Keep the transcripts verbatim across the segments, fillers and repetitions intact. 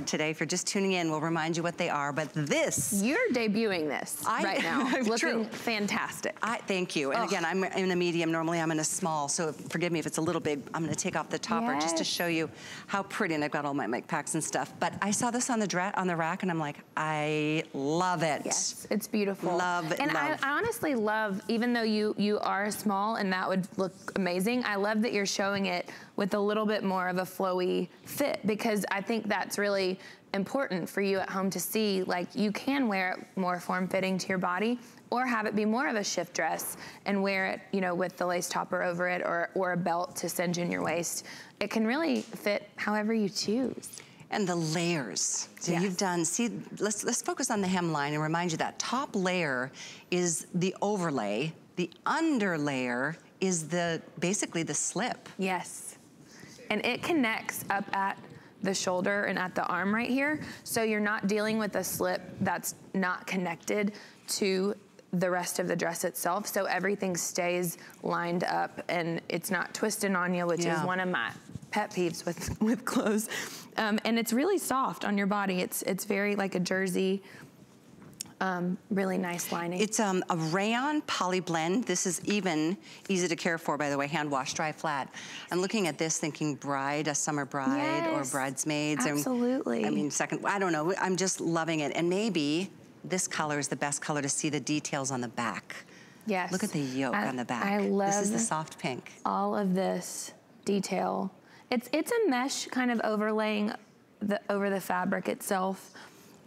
Today, if you're just tuning in, we'll remind you what they are, but this. You're debuting this I, right now. Looking true. Fantastic. I, thank you. And Ugh. again, I'm in a medium. Normally I'm in a small, so forgive me if it's a little big. I'm gonna take off the topper yes. just to show you how pretty, and I've got all my mic packs and stuff. But I saw this on the dra on the rack, and I'm like, I love it. Yes, it's beautiful. Love it. And love. I, I honestly love, even though you, you are small and that would look amazing, I love that you're showing it with a little bit more of a flowy fit, because I think that's really important for you at home to see, like, you can wear it more form-fitting to your body, or have it be more of a shift dress and wear it, you know, with the lace topper over it, or, or a belt to cinch in your waist. It can really fit however you choose. And the layers. So yes. you've done, see, let's, let's focus on the hemline and remind you that top layer is the overlay, the under layer is the, basically the slip. Yes, and it connects up at the shoulder and at the arm right here. So you're not dealing with a slip that's not connected to the rest of the dress itself. So everything stays lined up and it's not twisted on you, which yeah. is one of my pet peeves with, with clothes. Um, and it's really soft on your body. It's, it's very like a jersey. Um, really nice lining. It's um, a rayon poly blend. This is even, easy to care for, by the way, hand wash, dry flat. I'm looking at this thinking bride, a summer bride yes, or bridesmaids. Absolutely. I'm, I mean, second, I don't know. I'm just loving it. And maybe this color is the best color to see the details on the back. Yes. Look at the yoke I, on the back. I love this. This is the soft pink. All of this detail. It's, it's a mesh kind of overlaying the, over the fabric itself.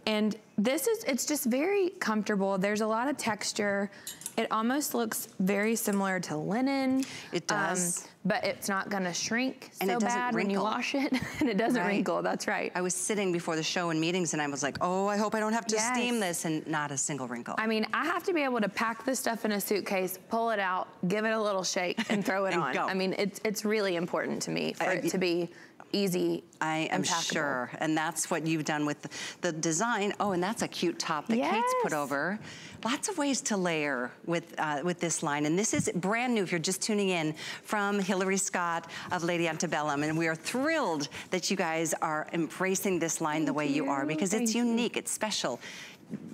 And this is, it's just very comfortable. There's a lot of texture. It almost looks very similar to linen. It does. Um, but it's not gonna shrink and so it bad wrinkle. When you wash it. And it doesn't right. wrinkle, that's right. I was sitting before the show in meetings and I was like, oh, I hope I don't have to yes. steam this, and not a single wrinkle. I mean, I have to be able to pack this stuff in a suitcase, pull it out, give it a little shake and throw it and on. Go. I mean, it's, it's really important to me for I, it to be easy. I am packable. Sure, and that's what you've done with the, the design. Oh, and that's a cute top that yes. Kate's put over. Lots of ways to layer with uh, with this line, and this is brand new if you're just tuning in from Hillary Scott of Lady Antebellum, and we are thrilled that you guys are embracing this line Thank the way you, you are, because Thank it's unique, you. It's special.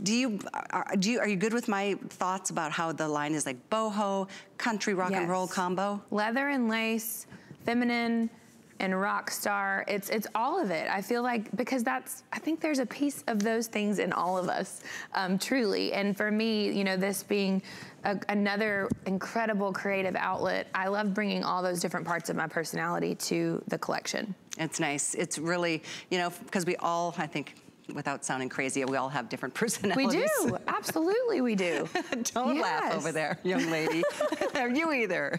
Do you, are, do you, are you good with my thoughts about how the line is like boho, country rock yes. and roll combo? Leather and lace, feminine, and rock star, it's it's all of it. I feel like, because that's, I think there's a piece of those things in all of us, um, truly. And for me, you know, this being a, another incredible creative outlet, I love bringing all those different parts of my personality to the collection. It's nice. It's really, you know, because we all, I think, without sounding crazy, we all have different personalities. We do, absolutely we do. Don't yes. laugh over there, young lady. You either.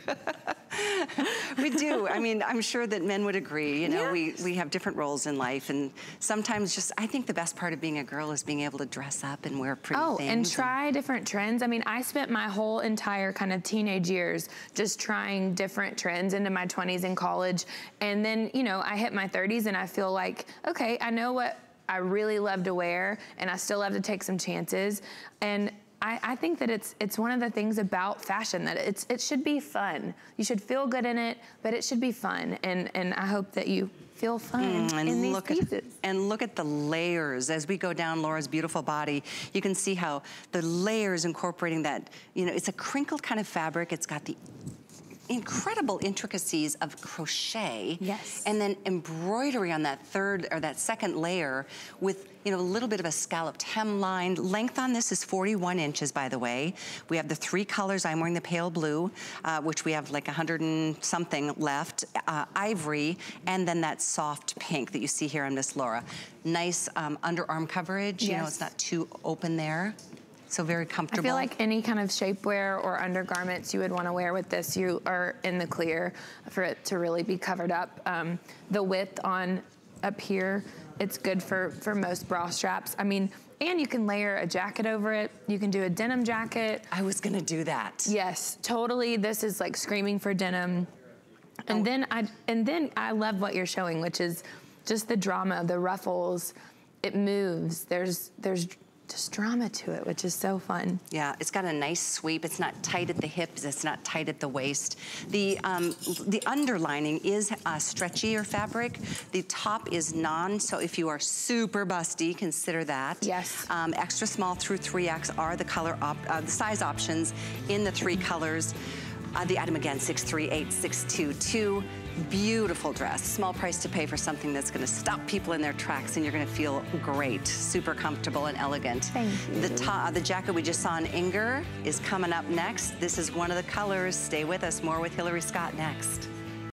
We do, I mean, I'm sure that men would agree, you know, yes. we, we have different roles in life, and sometimes just, I think the best part of being a girl is being able to dress up and wear pretty oh, things. Oh, and try and different trends. I mean, I spent my whole entire kind of teenage years just trying different trends into my twenties in college, and then, you know, I hit my thirties and I feel like, okay, I know what I really love to wear, and I still love to take some chances. And I, I think that it's it's one of the things about fashion, that it's it should be fun. You should feel good in it, but it should be fun. And and I hope that you feel fun mm, and in these look pieces. At, and look at the layers. As we go down Laura's beautiful body, you can see how the layers incorporating that, you know, it's a crinkled kind of fabric. It's got the incredible intricacies of crochet, yes, and then embroidery on that third or that second layer with, you know, a little bit of a scalloped hemline. Length on this is forty-one inches, by the way. We have the three colors. I'm wearing the pale blue, uh, which we have like a hundred and something left, uh, ivory, and then that soft pink that you see here on Miss Laura. Nice um, underarm coverage. Yes. You know, it's not too open there. So very comfortable. I feel like any kind of shapewear or undergarments you would want to wear with this, you are in the clear for it to really be covered up. Um, the width on up here, it's good for, for most bra straps. I mean, and you can layer a jacket over it. You can do a denim jacket. I was going to do that. Yes, totally. This is like screaming for denim. And, oh. then I, and then I love what you're showing, which is just the drama, the ruffles. It moves. There's, there's just drama to it, which is so fun. Yeah, it's got a nice sweep. It's not tight at the hips. It's not tight at the waist. The um, the underlining is a stretchier fabric. The top is non, so if you are super busty, consider that. Yes. Um, extra small through three X are the color op uh, the size options in the three colors. Uh, the item again, six three eight six two two. Beautiful dress. Small price to pay for something that's going to stop people in their tracks, and you're going to feel great. Super comfortable and elegant. Thank you. The, top, the jacket we just saw in Inger is coming up next. This is one of the colors. Stay with us. More with Hillary Scott next.